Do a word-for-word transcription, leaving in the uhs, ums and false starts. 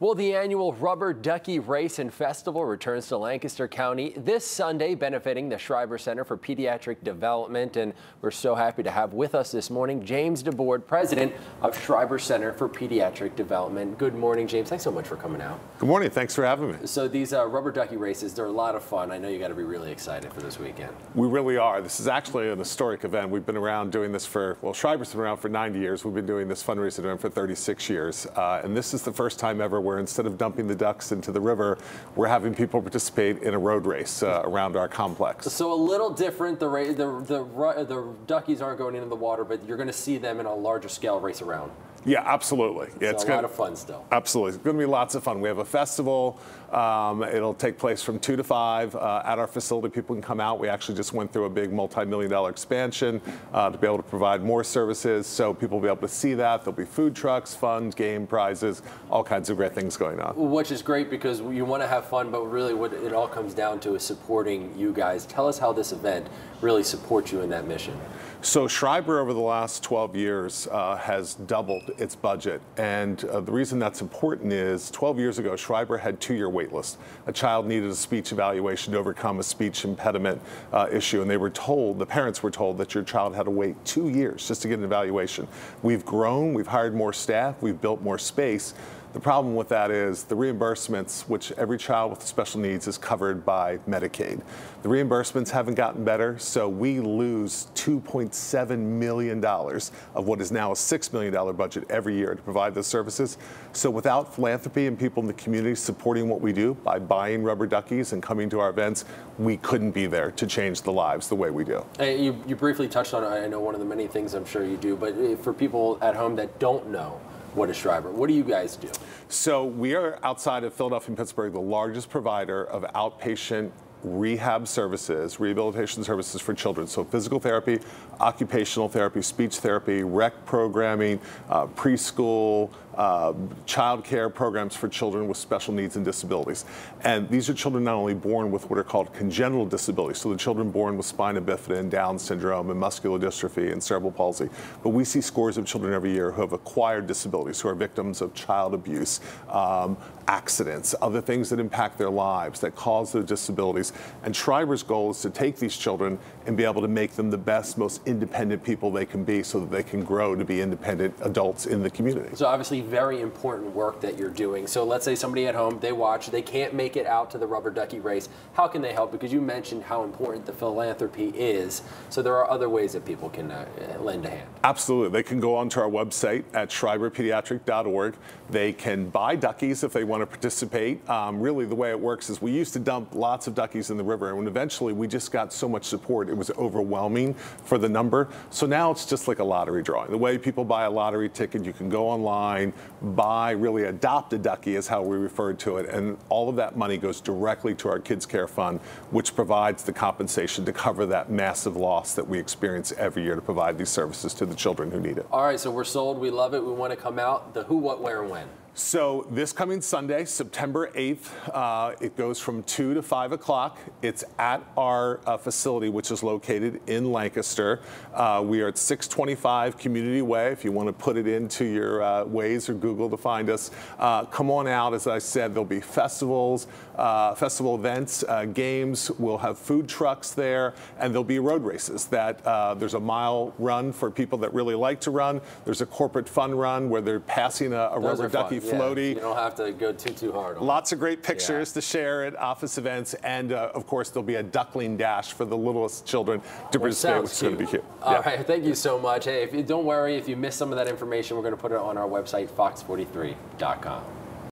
Well, the annual Rubber Ducky Race and Festival returns to Lancaster County this Sunday, benefiting the Schreiber Center for Pediatric Development. And we're so happy to have with us this morning James DeBord, president of Schreiber Center for Pediatric Development. Good morning, James. Thanks so much for coming out. Good morning. Thanks for having me. So these uh, rubber ducky races, they're a lot of fun. I know you got to be really excited for this weekend. We really are. This is actually an historic event. We've been around doing this for, well, Schreiber's been around for ninety years. We've been doing this fundraising event for thirty-six years. Uh, and this is the first time ever where instead of dumping the ducks into the river, we're having people participate in a road race uh, around our complex. So a little different. The, ra the, the, the, the duckies aren't going into the water, but you're going to see them in a larger scale race around. Yeah, absolutely. Yeah, so it's a lot of fun still. Absolutely. It's going to be lots of fun. We have a festival. Um, it'll take place from two to five uh, at our facility. People can come out. We actually just went through a big multi-million dollar expansion uh, to be able to provide more services, so people will be able to see that. There'll be food trucks, fun, game, prizes, all kinds of great things going on. Which is great because you want to have fun, but really what it all comes down to is supporting you guys. Tell us how this event really supports you in that mission. So Schreiber over the last twelve years uh, has doubled its budget, and uh, the reason that's important is twelve years ago Schreiber had two-year wait list. A child needed a speech evaluation to overcome a speech impediment uh, issue, and they were told, the parents were told, that your child had to wait two years just to get an evaluation. We've grown, we've hired more staff, we've built more space. The problem with that is the reimbursements, which every child with special needs is covered by Medicaid. The reimbursements haven't gotten better, so we lose two point seven million dollars of what is now a six million dollar budget every year to provide those services. So without philanthropy and people in the community supporting what we do by buying rubber duckies and coming to our events, we couldn't be there to change the lives the way we do. Hey, you, you briefly touched on it. I know one of the many things I'm sure you do, but for people at home that don't know, what is Schreiber? What do you guys do? So we are, outside of Philadelphia and Pittsburgh, the largest provider of outpatient rehab services, rehabilitation services for children. So physical therapy, occupational therapy, speech therapy, rec programming, uh, preschool, uh, child care programs for children with special needs and disabilities. And these are children not only born with what are called congenital disabilities, so the children born with spina bifida and Down syndrome and muscular dystrophy and cerebral palsy, but we see scores of children every year who have acquired disabilities, who are victims of child abuse, um, accidents, other things that impact their lives, that cause their disabilities. And Schreiber's goal is to take these children and be able to make them the best, most independent people they can be so that they can grow to be independent adults in the community. So obviously very important work that you're doing. So let's say somebody at home, they watch, they can't make it out to the rubber ducky race. How can they help? Because you mentioned how important the philanthropy is. So there are other ways that people can uh, lend a hand. Absolutely. They can go onto our website at Schreiber pediatric dot org. They can buy duckies if they want to participate. Um, really the way it works is we used to dump lots of duckies in the river, and when eventually we just got so much support it was overwhelming for the number, so now it's just like a lottery drawing. The way people buy a lottery ticket, you can go online, buy, really adopt a ducky is how we refer to it, and all of that money goes directly to our Kids' Care Fund, which provides the compensation to cover that massive loss that we experience every year to provide these services to the children who need it. All right, so we're sold, we love it, we want to come out. The who, what, where, and when. So this coming Sunday, September eighth, uh, it goes from two to five o'clock. It's at our uh, facility, which is located in Lancaster. Uh, we are at six twenty-five Community Way. If you want to put it into your uh, Waze or Google to find us, uh, come on out. As I said, there'll be festivals, uh, festival events, uh, games. We'll have food trucks there, and there'll be road races. That uh, there's a mile run for people that really like to run. There's a corporate fun run where they're passing a, a rubber ducky floaty. Yeah, you don't have to go too, too hard on Lots it. of great pictures yeah. to share at office events, and uh, of course there'll be a duckling dash for the littlest children to well, participate, which is going to be cute. All yeah. right, thank you so much. Hey, if you, don't worry, if you missed some of that information, we're going to put it on our website, fox forty-three dot com.